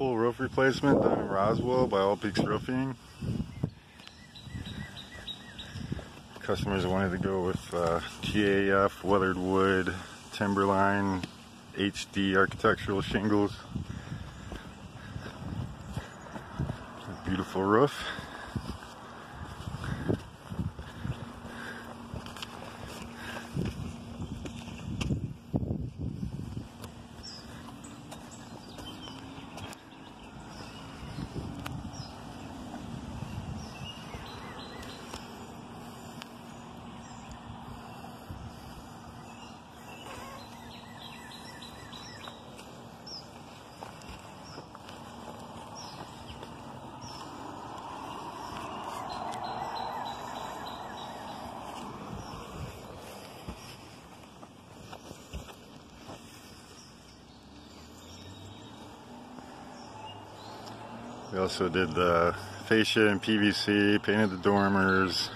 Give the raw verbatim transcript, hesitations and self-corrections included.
full roof replacement done in Roswell by All Peaks Roofing. Customers wanted to go with uh, T A F, weathered wood, Timberline H D architectural shingles. A beautiful roof. We also did the fascia and P V C, painted the dormers,